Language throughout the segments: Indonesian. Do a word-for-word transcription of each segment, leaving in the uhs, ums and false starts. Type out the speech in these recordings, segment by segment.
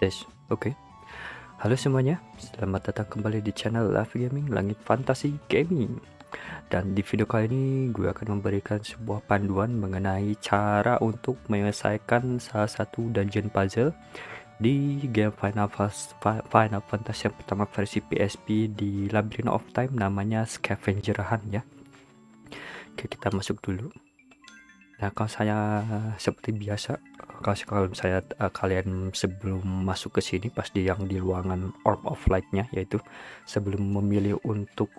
Dash. Oke. Okay. Halo semuanya, selamat datang kembali di channel Love Gaming, Langit Fantasi Gaming. Dan di video kali ini gue akan memberikan sebuah panduan mengenai cara untuk menyelesaikan salah satu dungeon puzzle di game Final Fantasy, Final Fantasy yang pertama versi P S P di Labyrinth of Time, namanya Scavenger Hunt ya. Oke, kita masuk dulu. Nah, kalau saya seperti biasa, kalau misalnya uh, kalian sebelum masuk ke sini pasti yang di ruangan Orb of Light-nya, yaitu sebelum memilih untuk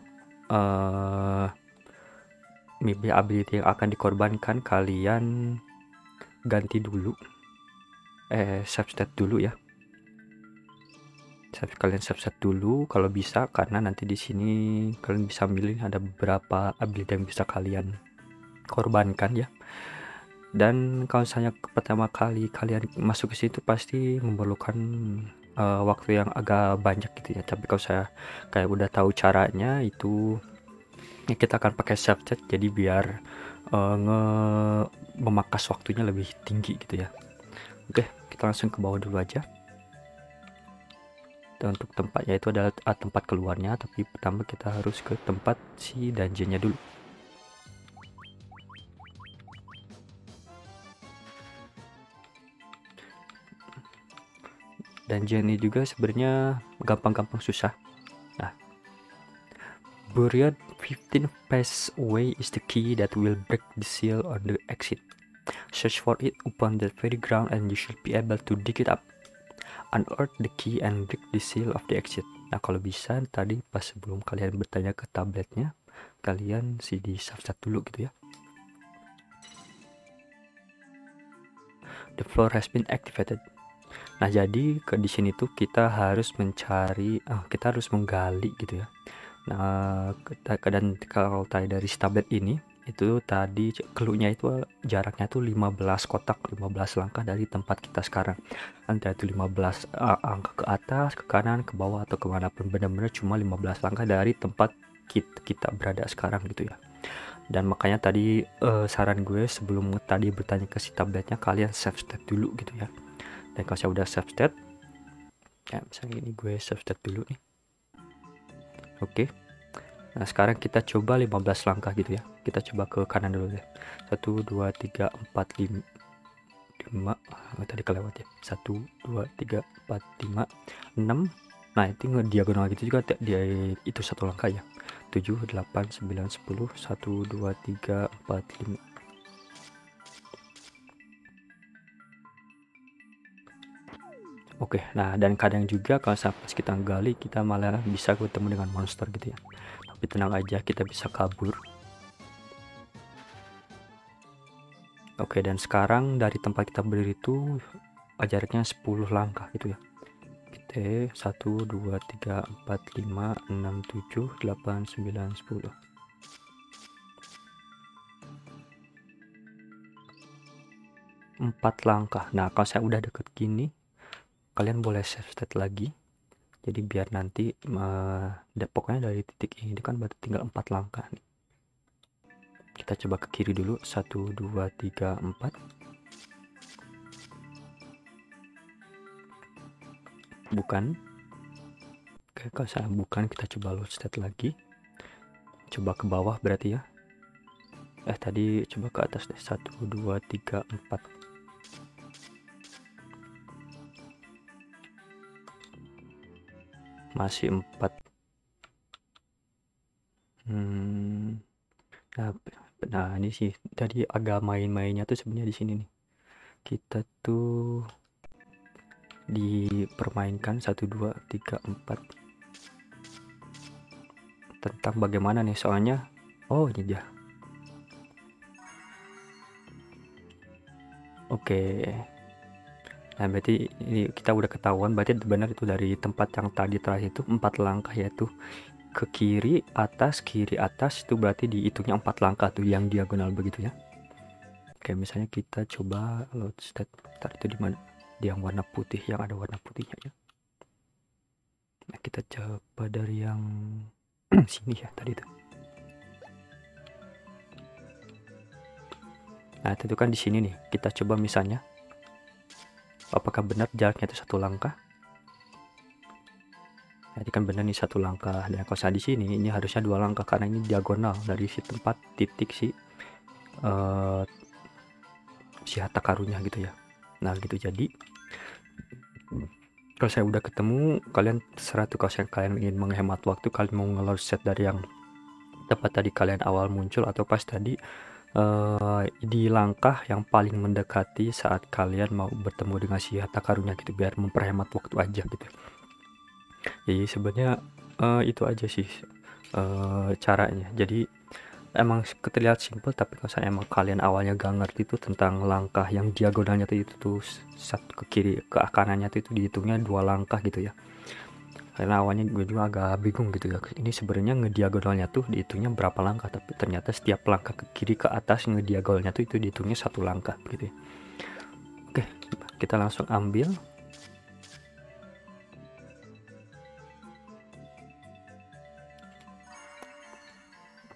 uh, memilih ability yang akan dikorbankan, kalian ganti dulu, eh substat dulu ya. Kalian substat dulu kalau bisa, karena nanti di sini kalian bisa milih ada beberapa ability yang bisa kalian korbankan ya. Dan kalau misalnya pertama kali kalian masuk ke situ pasti memerlukan uh, waktu yang agak banyak gitu ya, tapi kalau saya kayak udah tahu caranya itu ya, kita akan pakai subset jadi biar uh, nge memakas waktunya lebih tinggi gitu ya. Oke, kita langsung ke bawah dulu aja. Dan untuk tempatnya itu adalah ah, tempat keluarnya, tapi pertama kita harus ke tempat si dungeonnya dulu. Dungeon ini juga sebenarnya gampang-gampang susah. Nah, buried fifteen paths away is the key that will break the seal on the exit. Search for it upon the very ground and you should be able to dig it up. Unearth the key and break the seal of the exit. Nah, kalau bisa tadi pas sebelum kalian bertanya ke tabletnya, kalian sih di substat dulu gitu ya. The floor has been activated. Nah, jadi ke di sini tuh kita harus mencari, ah, kita harus menggali gitu ya. Nah, kita, dan kalau tadi dari tablet ini itu tadi clue-nya itu jaraknya tuh lima belas kotak, lima belas langkah dari tempat kita sekarang. Entah itu lima belas uh, angka ke atas, ke kanan, ke bawah atau kemana pun, benar-benar cuma lima belas langkah dari tempat kita, kita berada sekarang gitu ya. Dan makanya tadi uh, saran gue sebelum tadi bertanya ke si tabletnya, kalian save state dulu gitu ya. Dan kalau saya udah substat ya, misalnya ini gue substat dulu nih. Oke, okay. Nah sekarang kita coba lima belas langkah gitu ya, kita coba ke kanan dulu deh. Satu dua tiga empat lima lima, tadi kelewat ya. Satu dua tiga empat lima enam, nah itu ngediagonal gitu juga dia itu satu langkah ya. Tujuh delapan sembilan sepuluh, satu dua tiga empat lima. Oke, okay, nah dan kadang juga kalau pas kita gali kita malah bisa ketemu dengan monster gitu ya. Tapi tenang aja, kita bisa kabur. Oke, okay, dan sekarang dari tempat kita berdiri itu jaraknya sepuluh langkah gitu ya. Kita satu dua tiga empat lima enam tujuh delapan sembilan sepuluh. empat langkah. Nah, kalau saya udah deket gini, kalian boleh save state lagi, jadi biar nanti uh, pokoknya dari titik ini kan berarti tinggal empat langkah nih. Kita coba ke kiri dulu, satu dua tiga empat. Bukan. Oke, kalau saya bukan, kita coba load state lagi. Coba ke bawah berarti ya. Eh tadi coba ke atas deh, satu dua tiga empat. Masih empat. Hmm. Nah, nah ini sih tadi agak main-mainnya tuh sebenarnya di sini nih. Kita tuh dipermainkan satu dua tiga empat tentang bagaimana nih soalnya. Oh, ini dia. Oke. Nah, berarti ini kita udah ketahuan, berarti benar itu dari tempat yang tadi terakhir itu empat langkah, yaitu ke kiri atas, kiri atas, itu berarti dihitungnya empat langkah tuh yang diagonal begitu ya. Oke, misalnya kita coba load stat tadi itu di mana, yang warna putih, yang ada warna putihnya ya. Nah, kita coba dari yang sini ya tadi itu. Nah, tentukan di sini nih, kita coba misalnya apakah benar jaraknya itu satu langkah. Jadi kan benar nih satu langkah, dan kalau saya di sini ini harusnya dua langkah karena ini diagonal dari si tempat titik si uh, si harta karunnya gitu ya. Nah gitu, jadi kalau saya udah ketemu, kalian terserah tuh kalau kalian ingin menghemat waktu, kalian mau ngeloset dari yang tempat tadi kalian awal muncul atau pas tadi uh, di langkah yang paling mendekati saat kalian mau bertemu dengan si harta karunnya gitu, biar memperhemat waktu aja gitu. Jadi sebenarnya uh, itu aja sih uh, caranya. Jadi emang terlihat simple, tapi kalau saya emang kalian awalnya gak ngerti itu tentang langkah yang diagonalnya tuh itu tuh satu ke kiri ke kanannya tuh itu dihitungnya dua langkah gitu ya. Karena awalnya gue juga agak bingung gitu ya. Ini sebenarnya ngediagonalnya tuh dihitungnya berapa langkah, tapi ternyata setiap langkah ke kiri ke atas ngediagonalnya tuh itu dihitungnya satu langkah gitu ya. Oke, kita langsung ambil.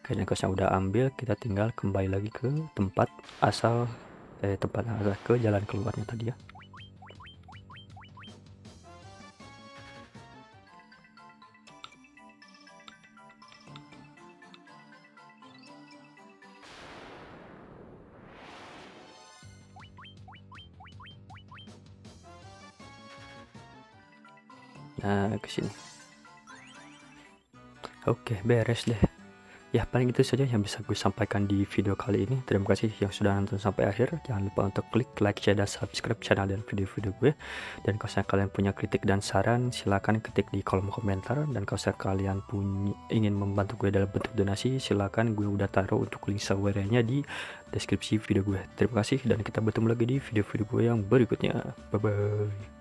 Kayaknya kalau saya udah ambil, kita tinggal kembali lagi ke tempat asal, eh, tempat asal ke jalan keluarnya tadi ya. Nah, ke sini. Oke, beres deh. Ya paling itu saja yang bisa gue sampaikan di video kali ini. Terima kasih yang sudah nonton sampai akhir. Jangan lupa untuk klik like, share, dan subscribe channel dan video-video gue. Dan kalau kalian punya kritik dan saran, silahkan ketik di kolom komentar. Dan kalau kalian punya, ingin membantu gue dalam bentuk donasi, silahkan, gue udah taruh untuk link sawernya di deskripsi video gue. Terima kasih dan kita bertemu lagi di video-video gue yang berikutnya. Bye-bye.